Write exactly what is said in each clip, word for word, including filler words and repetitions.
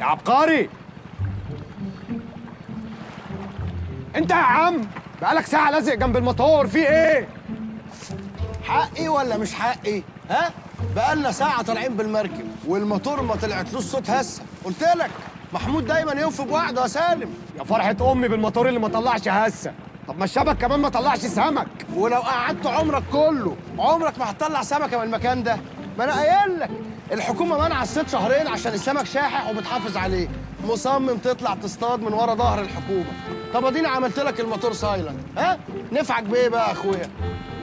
يا عبقري. انت يا عم بقالك ساعة لازق جنب المطور، في ايه؟ حقي ولا مش حقي؟ ها؟ بقالنا ساعة طالعين بالمركب والموتور ما طلعتلوش صوت هسة، قلت لك محمود دايما يوفي بوعده يا سالم. يا فرحة أمي بالموتور اللي ما طلعش هسة. طب ما الشبك كمان ما طلعش سمك، ولو قعدت عمرك كله عمرك ما هتطلع سمكة من المكان ده. ما أنا قايل لك الحكومة منع الصيد شهرين عشان السمك شاحح وبتحافظ عليه، مصمم تطلع تصطاد من ورا ظهر الحكومة. طب اديني عملت لك الموتور سايلنت، ها؟ نفعك بإيه بقى يا أخويا؟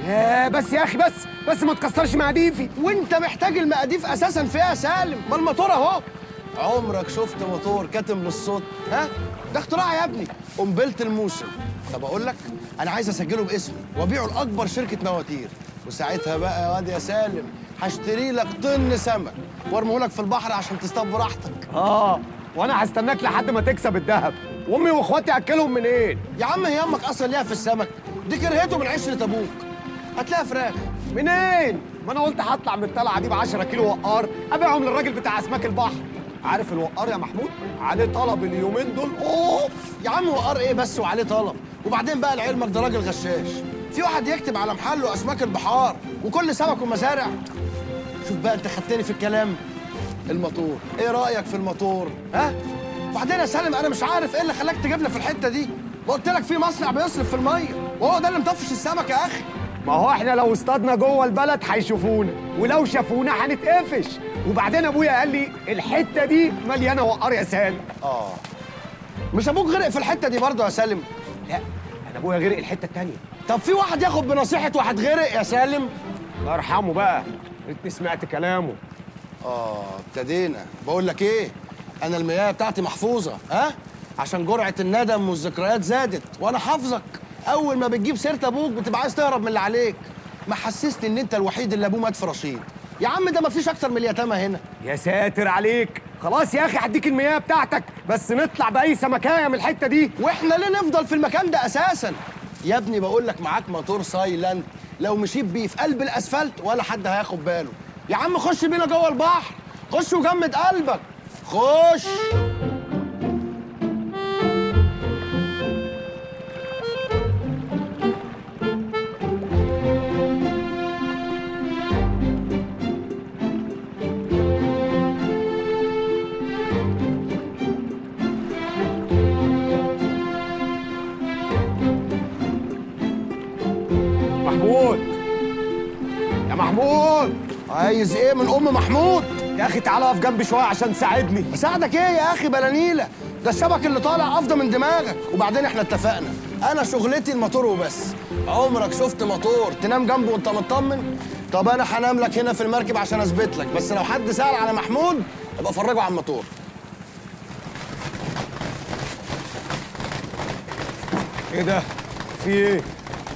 يا بس يا اخي بس بس ما تكسرش مقاديفي. وانت محتاج المقاديف اساسا فيها يا سالم، ما الموتور اهو. عمرك شفت موتور كاتم للصوت؟ ها؟ ده اختراع يا ابني، قنبله الموسم. طب اقول لك، انا عايز اسجله باسمي وابيعه لاكبر شركه مواتير، وساعتها بقى يا واد يا سالم هشتري لك طن سمك وارميه لك في البحر عشان تصطاد براحتك. اه وانا هستناك لحد ما تكسب الذهب، وامي واخواتي اكلهم منين؟ إيه؟ يا عم هي امك اصلا ليها في السمك، دي كرهته من عشره ابوك. هتلاقي فراخ منين؟ ما انا قلت هطلع من الطلعه دي ب عشرة كيلو وقار ابيعهم للراجل بتاع اسماك البحر. عارف الوقار يا محمود؟ عليه طلب اليومين دول. اوف يا عم وقار ايه بس وعليه طلب؟ وبعدين بقى لعلمك ده راجل غشاش، في واحد يكتب على محله اسماك البحار وكل سمك ومزارع. شوف بقى انت خدتني في الكلام. الموتور، ايه رايك في الموتور؟ ها؟ وبعدين يا سالم انا مش عارف ايه اللي خلاك تجيبنا في الحته دي، وقلت لك في مصنع بيصرف في الميه وهو ده اللي مطفش السمك يا اخي. ما هو احنا لو اصطادنا جوه البلد هيشوفونا، ولو شافونا هنتقفش. وبعدين ابويا قال لي الحته دي مليانه وقار يا سالم. اه مش ابوك غرق في الحته دي برضه يا سالم؟ لا انا ابويا غرق الحته التانيه. طب في واحد ياخد بنصيحه واحد غرق يا سالم؟ الله يرحمه بقى، انت سمعت كلامه. اه ابتدينا. بقول لك ايه، انا المياه بتاعتي محفوظه، ها؟ عشان جرعه الندم والذكريات زادت، وانا حافظك. أول ما بتجيب سيرة أبوك بتبقى عايز تهرب من اللي عليك، ما حسست إن أنت الوحيد اللي أبوه مات في رشيد. يا عم ده ما فيش أكتر من اليتامى هنا. يا ساتر عليك، خلاص يا أخي هديك المياه بتاعتك، بس نطلع بأي سمكاية من الحتة دي. وإحنا ليه نفضل في المكان ده أساساً؟ يا ابني بقول لك معاك موتور سايلنت، لو مشيت بيه في قلب الأسفلت ولا حد هياخد باله. يا عم خش بينا جوه البحر، خش وجمد قلبك، خش. عايز ايه من ام محمود؟ يا اخي تعالى اقف جنبي شويه عشان تساعدني. اساعدك ايه يا اخي بلانيله؟ ده الشبك اللي طالع افضل من دماغك، وبعدين احنا اتفقنا، انا شغلتي الموتور وبس. عمرك شفت موتور تنام جنبه وانت مطمن؟ طب انا هنام لك هنا في المركب عشان اثبت لك، بس لو حد سال على محمود ابقى فرجه على الموتور. ايه ده؟ في ايه؟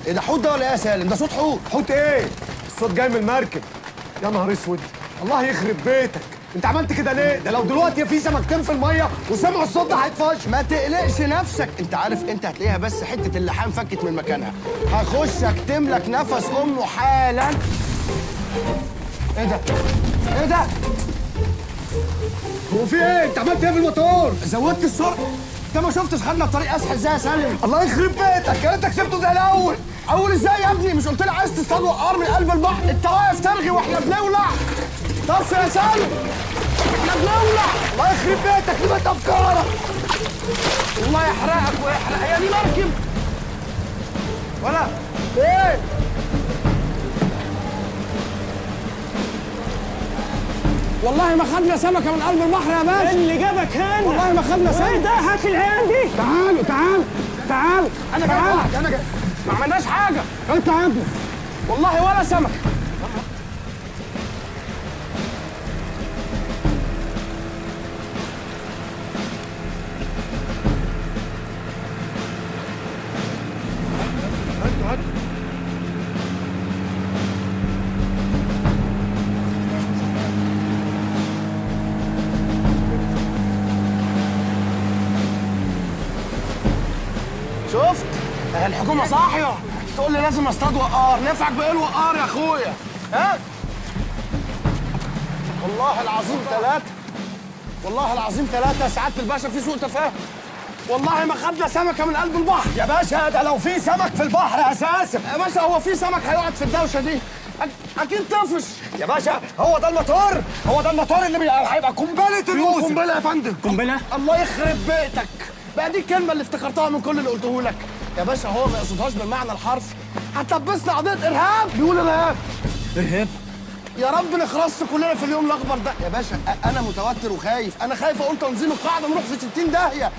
ايه ده، حوت ده ولا ايه يا سالم؟ ده صوت حوت. حوت ايه؟ الصوت جاي من المركب. يا نهار اسود، الله يخرب بيتك، انت عملت كده ليه؟ ده لو دلوقتي في سمكتين في الميه وسمعوا الصوت ده هيتفش. ما تقلقش نفسك، انت عارف انت هتلاقيها بس حته اللحام فكت من مكانها. هخش اكتم لك نفس امه حالا. ايه ده؟ ايه ده؟ هو في ايه؟ انت عملت ايه في الموتور؟ زودت السرعه. انت ما شفتش خدنا الطريق اسهل زي يا سالم؟ الله يخرب بيتك، يا ريتك سبته زي الاول. أول إزاي يا ابني؟ مش قلت لي عايز تصطاد وقار من قلب البحر؟ أنت واقف ترغي وإحنا بنولع. طف يا سالم، إحنا بنولع. الله يخرب بيتك، ليه بقت أفكارك؟ الله يحرقك ويحرق. هي دي مركب ولا إيه؟ والله ما خدنا سمكة من قلب البحر يا باشا. اللي جابك هنا؟ والله ما خدنا سمكة. إيه ده؟ هات العيال دي. تعالوا تعالوا تعالوا. أنا جاي أنا جاي. ما عملناش حاجة. اطلع يا ابني. والله ولا سمك. شفت؟ الحكومة صاحية، تقول لي لازم اصطاد وقار. نفعك بإيه الوقار يا أخويا؟ ها؟ والله العظيم ثلاثة. والله العظيم ثلاثة ساعات الباشا في سوء تفاهم. والله ما خدنا سمكة من قلب البحر يا باشا. ده لو في سمك في البحر أساسا يا باشا. هو في سمك هيقعد في الدوشة دي؟ أكيد طفش يا باشا. هو ده المطار، هو ده المطار اللي هيبقى قنبلة الموسم. قنبلة يا فندم، قنبلة. الله يخرب بيتك بقى، دي الكلمة اللي افتكرتها من كل اللي قلته لك يا باشا. هو ما يقصدهاش بالمعنى الحرفي، هتلبسنا قضية إرهاب. بيقول إرهاب؟ إرهاب يا رب نخرص كلنا في اليوم الأخضر ده يا باشا. أنا متوتر وخايف، أنا خايف أقول تنظيم القاعدة نروح في ستين داهية.